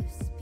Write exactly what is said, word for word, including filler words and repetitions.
you.